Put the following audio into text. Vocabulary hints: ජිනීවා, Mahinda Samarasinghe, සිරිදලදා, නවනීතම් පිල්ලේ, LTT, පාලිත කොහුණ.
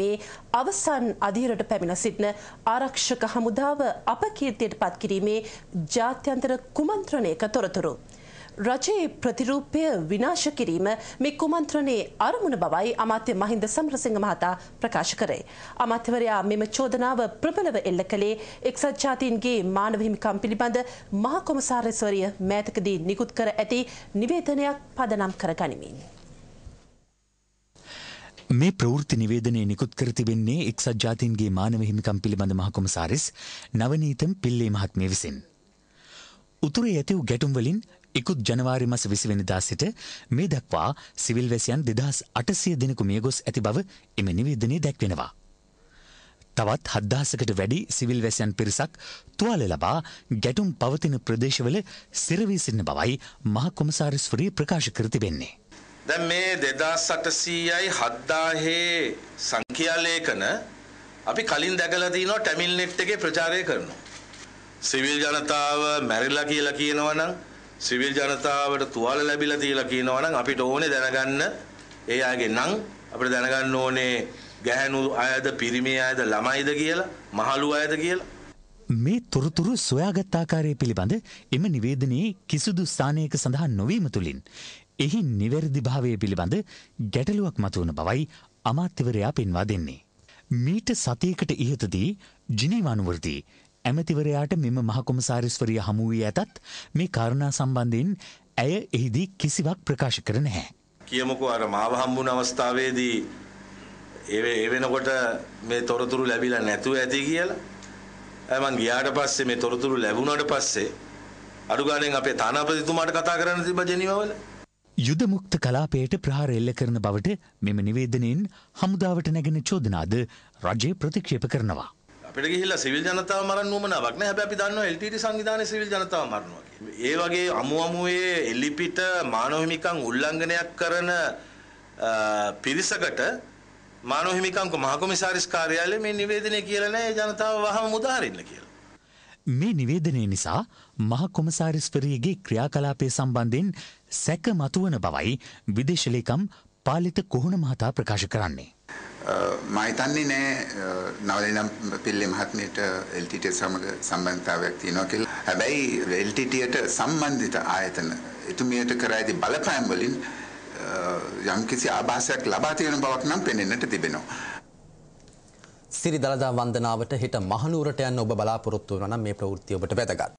මේ අවසන් අධීරයට පැමිණ සිටින ආරක්ෂක හමුදාව අපකීර්තියට පත් කිරීමේ ජාත්‍යන්තර කුමන්ත්‍රණයක තොරතුරු රජයේ ප්‍රතිරූපය විනාශ කිරීම මේ කුමන්ත්‍රණයේ අරමුණ බවයි අමාත්‍ය මහින්ද සමරසිංහ මහතා ප්‍රකාශ කරේ. අමාත්‍යවරයා මෙම චෝදනාව ප්‍රබලව එල්ල කළේ එක්සත් ජාතීන්ගේ මානව හිමිකම් පිළිබඳ මහ කොමසාරිස්වරිය මෑතකදී නිකුත් කර ඇති නිවේදනයක් පදනම් කරගනිමින්. මේ ප්‍රවෘත්ති නිවේදනය නිකුත් කර තිබෙන්නේ එක්සත් ජාතීන්ගේ මානව හිමිකම් පිළිබඳ මහ කොමසාරිස් නවනීතම් පිල්ලේ මහත්මිය විසින්. උතුරේ ඇතිවූ ගැටුම්වලින් 21 ජනවාරි මස 20 වෙනිදා සිට මේ දක්වා සිවිල් වැසියන් 2800 දෙනෙකු මියගොස් ඇති බව එම නිවේදනයේ දැක්වෙනවා. තවත් 7000කට වැඩි සිවිල් වැසියන් පිරිසක් තුවාල ලබා ගැටුම් පවතින ප්‍රදේශවල සිරවී සිටින බවයි මහ කොමසාරිස්වරිය ප්‍රකාශ කර තිබෙන්නේ. දැන් මේ 2800යි 7000 සංඛ්‍යා ලේඛන අපි කලින් දැකලා තිනවා ටැමිල් නෙට් එකේ ප්‍රචාරය කරනවා. සිවිල් ජනතාව මැරිලා කියලා කියනවා නම් සිවිල් ජනතාවට තුවාල ලැබිලා තියලා කියනවා නම් අපිට ඕනේ දැනගන්න ඒ අයගේ නම් අපිට දැනගන්න ඕනේ ගැහැණු අයද පිරිමි අයද ළමයිද කියලා මහලු අයද කියලා මේ තොරතුරු සොයාගත් ආකාරය පිළිබඳ එම නිවේදනයේ කිසිදු ස්ථානයක සඳහන් නොවීම තුලින් එහි නිවැරදිභාවය පිළිබඳ ගැටලුවක් මතුවන බවයි අමාත්‍යවරයා පෙන්වා දෙන්නේ. මීට සතියකට ඉහතදී ජිනීවා නුවරදී ඇමතිවරයාට මෙම මහ කොමසාරිස්වරිය හමු වී ඇතත් මේ කාරණා සම්බන්ධයෙන් ඇය එහිදී කිසිවක් ප්‍රකාශ කර නැහැ. කියමුකෝ අර මාව හම්බුන අවස්ථාවේදී ඒ වෙනකොට මේ තොරතුරු ලැබිලා නැතුව ඇති කියලා. මම ගියාට පස්සේ මේ තොරතුරු ලැබුණාට පස්සේ අඩු ගාණෙන් අපේ තානාපතිතුමාට කතා කරන්න තිබ්බ ජෙනීවාවල. යුද මුක්ත කලාපයට ප්‍රහාර එල්ල කරන බවට මෙම නිවේදනයෙන් හමුදාවට නැගෙන චෝදනාද රජය ප්‍රතික්ෂේප කරනවා. අපිට ගිහිල්ලා සිවිල් ජනතාව මරන්න උවමනාවක් නැහැ. හැබැයි අපි දන්නවා LTT සංවිධානයේ සිවිල් ජනතාව මරනවා කියලා. ඒ වගේ අමුමුවේ එලිපිට මානව හිමිකම් උල්ලංඝනයක් කරන පිරිසකට මානව හිමිකම් මහ කොමසාරිස් කාර්යාලය මේ නිවේදනය කියලා නැහැ ජනතාව වහම මුදාහරින්න කියලා. මේ නිවේදනය නිසා මහ කොමසාරිස්වරියගේ ක්‍රියාකලාපය සම්බන්ධයෙන් සැක මතුවන බවයි විදේශ ලේකම් පාලිත කොහුණ මහතා ප්‍රකාශ කරන්නේ. මයිතන්නේ නෑ නවලිනම් පිල්ලේ මහත්මියට LTT සමග සම්බන්ධතාවයක් තියෙනවා කියලා. හැබැයි LTTට සම්බන්ධිත ආයතන එතුමියට කර ඇති බලපෑම් වලින් යම්කිසි ආභාසයක් ලබා තියෙන බවක් නම් පෙනෙන්නට තිබෙනවා. සිරිදලදා වන්දනාවට හිට මහනුවරට යන්න ඔබ බලාපොරොත්තු වෙනවා නම් මේ ප්‍රවෘත්ති ඔබට වැදගත්.